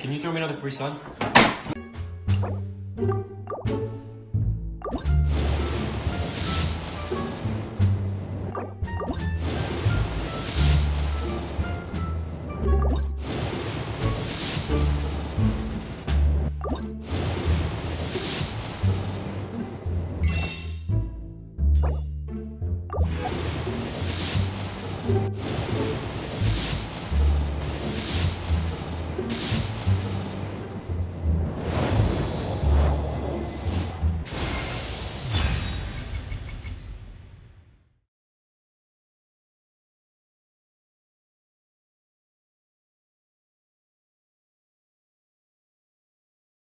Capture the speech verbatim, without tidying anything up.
can you throw me another Capri Sun? We'll be right back.